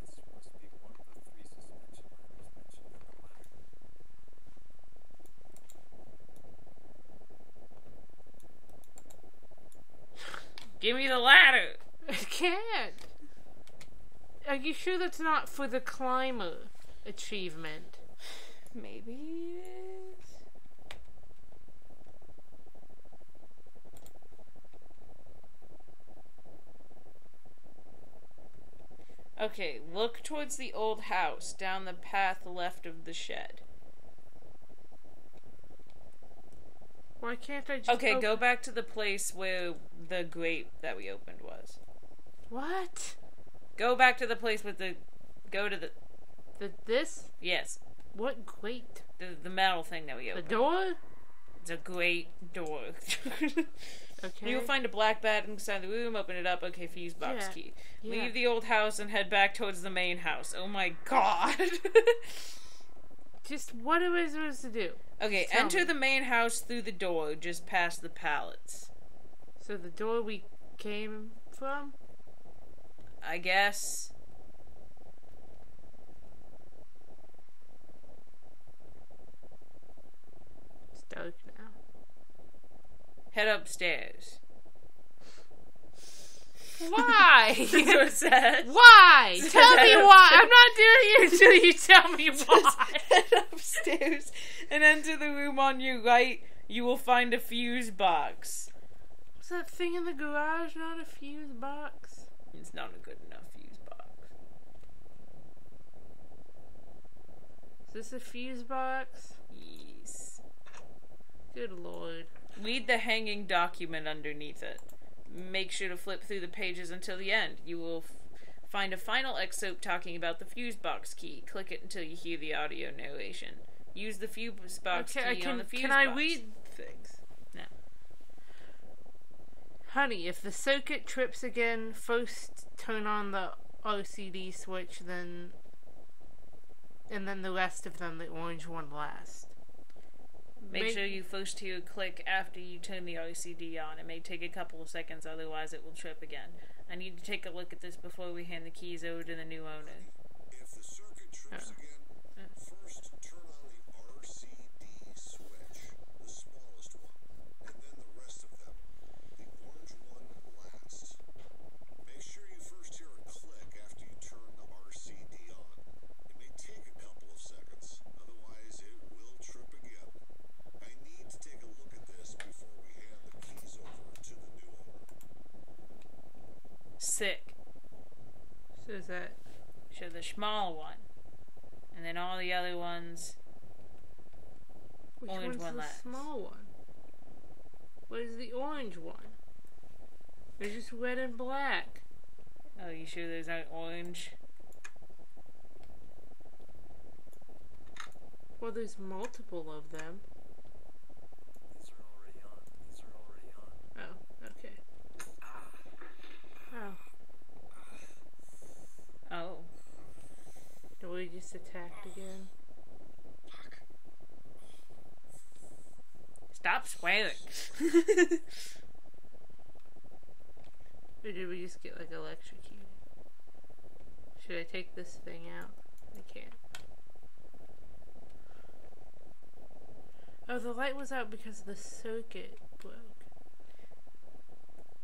This must be one of the three suspension levels mentioned in the ladder. Give me the ladder! I can't! Are you sure that's not for the climber achievement? Maybe it is. Okay, look towards the old house, down the path left of the shed. Why can't I just... Okay, go back to the place where the grape that we opened was. What? Go back to the place with the... Go to the... This? Yes. What grate? The metal thing that we opened. The door? The great door. Okay. You'll find a black bat inside the room, open it up, okay, fuse box key. Yeah. Leave the old house and head back towards the main house. Oh my god. Just what am I supposed to do? Okay, enter the main house through the door, just past the pallets. So the door we came from? I guess. It's dark now. Head upstairs. Why? That's what it says. Why? Tell me why. I'm not doing it until you tell me why. Head upstairs and enter the room on your right. You will find a fuse box. Was that thing in the garage not a fuse box? It's not a good enough fuse box. Is this a fuse box? Yes. Good lord. Read the hanging document underneath it. Make sure to flip through the pages until the end. You will find a final excerpt talking about the fuse box key. Click it until you hear the audio narration. Use the fuse box key on the fuse box. Can I read things? No. Honey, if the circuit trips again, first turn on the RCD switch, then... And then the rest of them, the orange one last. Make sure you first hear a click after you turn the RCD on. It may take a couple of seconds, otherwise it will trip again. I need to take a look at this before we hand the keys over to the new owner. If the circuit trips again, first turn on the RCD switch, the smallest one, and then the rest of them, the orange one last. Make sure you first hear a click after you turn the RCD on. It may take a couple of seconds, otherwise it will trip again. I need to take a look at this before we hand the keys over to the new owner. Sick. So is that? So the small one. And then all the other ones. Which one's one last. Small one? What is the orange one? They're just red and black. Oh, you sure there's not orange? Well, there's multiple of them. These are already on. These are already on. Oh, okay. Oh. Oh. Did we just attacked again? Fuck. Stop swearing! Or did we just get, like, electrocuted? Should I take this thing out? I can't. Oh, the light was out because the circuit broke.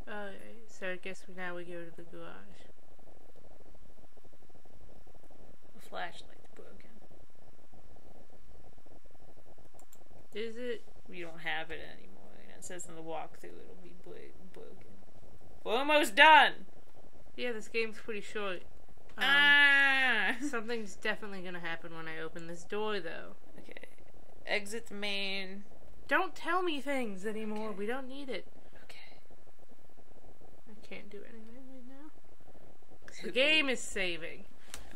Alright, so I guess now we go to the garage. The flashlight's broken. Is it? We don't have it anymore. And it says in the walkthrough it'll be broken. We're almost done! Yeah, this game's pretty short. Something's definitely gonna happen when I open this door, though. Okay. Exit the main. Don't tell me things anymore. Okay. We don't need it. Okay. I can't do anything right now. The game is saving.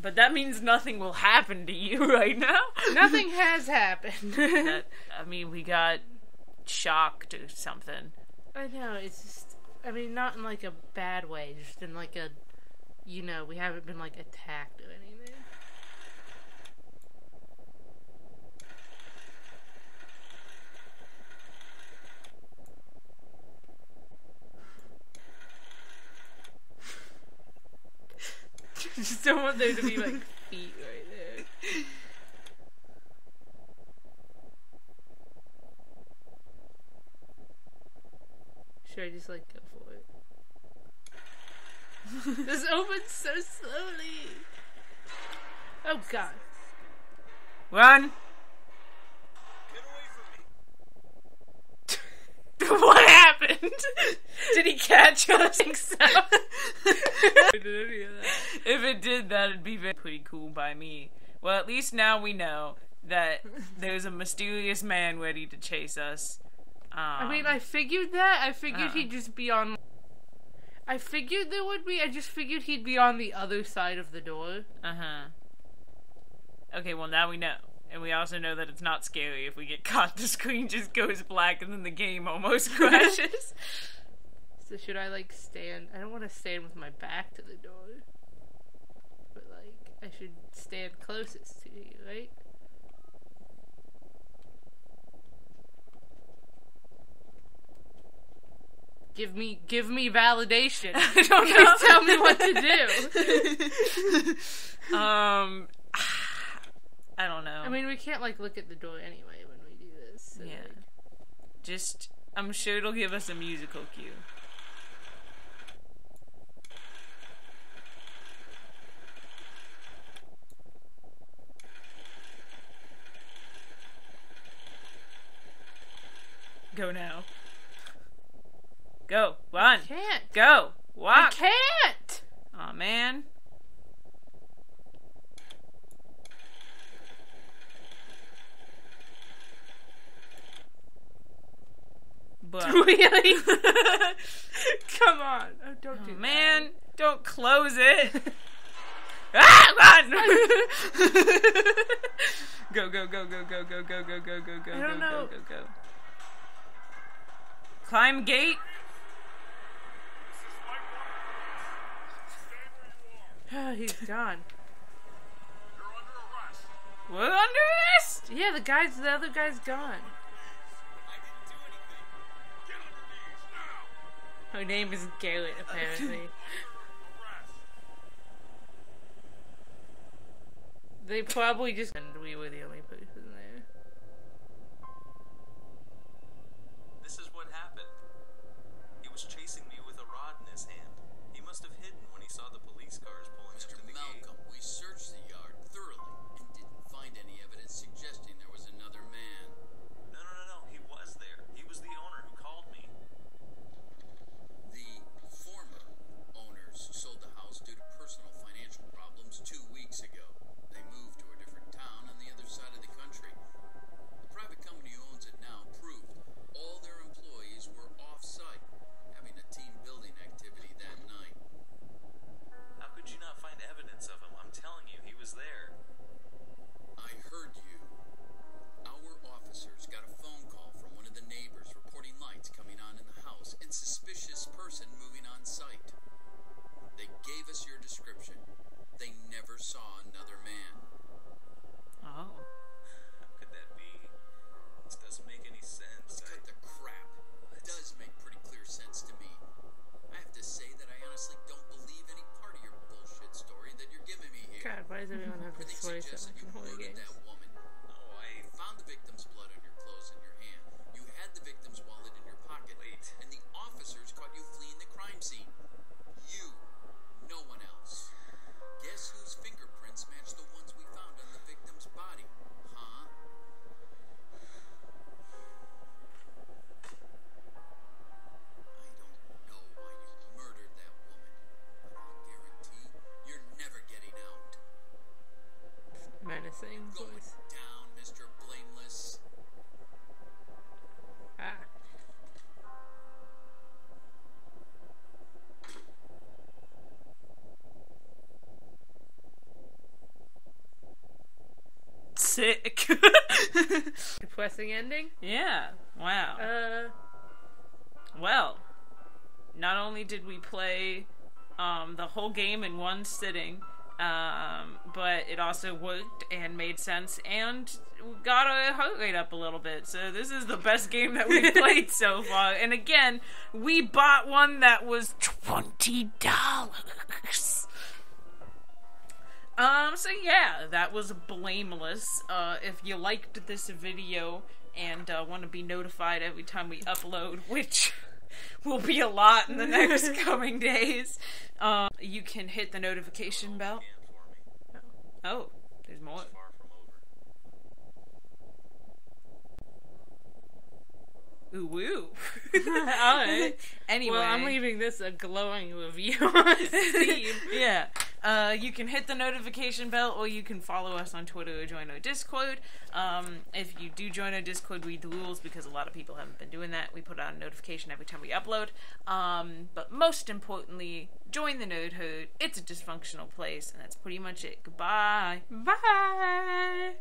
But that means nothing will happen to you right now. Nothing has happened. I mean, we got shocked or something. I know. It's just, I mean, not in like a bad way. Just in like a, you know, we haven't been like attacked or anything. I just don't want there to be, like, feet right there. Should I just, like, go for it? This opens so slowly! Oh, God. Run! Get away from me! What happened? Did he catch us? I think so. If it did, that'd be pretty cool by me. Well, at least now we know that there's a mysterious man ready to chase us. I mean, I figured that. I figured he'd just be on... I figured there would be. I just figured he'd be on the other side of the door. Okay, well, now we know. And we also know that it's not scary. If we get caught, the screen just goes black and then the game almost crashes. So should I, like, stand? I don't want to stand with my back to the door. But, like, I should stand closest to you, right? Give me validation. I don't know. Please tell me what to do. I don't know. I mean, we can't, like, look at the door anyway when we do this. So yeah. Like... Just, I'm sure it'll give us a musical cue. Go now. Go. Run. I can't. Go. Walk. I can't! Aw, man. But. Really? Come on. Oh, don't do that. Man, don't close it. Ah, run! Go, go, go, go, go, go, go, go, go, go, go, go, go, go. Climb gate. Oh, he's gone. You're under arrest. We're under arrest? Yeah, the other guy's gone. Her name is Garrett, apparently. They probably just... And we were the only person there. This is what happened. He was chasing me with a rod in his hand. He must have hidden when he saw the police cars pulling up to the gate. We searched the yard thoroughly and didn't find any evidence suggesting there was another man. No. He was there. He was the owner who called me. The former owners sold the house due to personal financial problems 2 weeks ago. They moved to a different town on the other side. sick. Depressing ending? Yeah. Wow. Well, not only did we play the whole game in one sitting, but it also worked and made sense and got our heart rate up a little bit. So this is the best game that we've played so far. And again, we bought one that was $20. So yeah, that was Blameless. If you liked this video and want to be notified every time we upload, which will be a lot in the next coming days, you can hit the notification bell. Oh, there's more. Ooh, woo. Alright. Anyway. Well, I'm leaving this a glowing review on Steam. Yeah. You can hit the notification bell, or you can follow us on Twitter or join our Discord. If you do join our Discord, read the rules, because a lot of people haven't been doing that. We put out a notification every time we upload. But most importantly, join the Nerd Herd. It's a dysfunctional place, and that's pretty much it. Goodbye. Bye.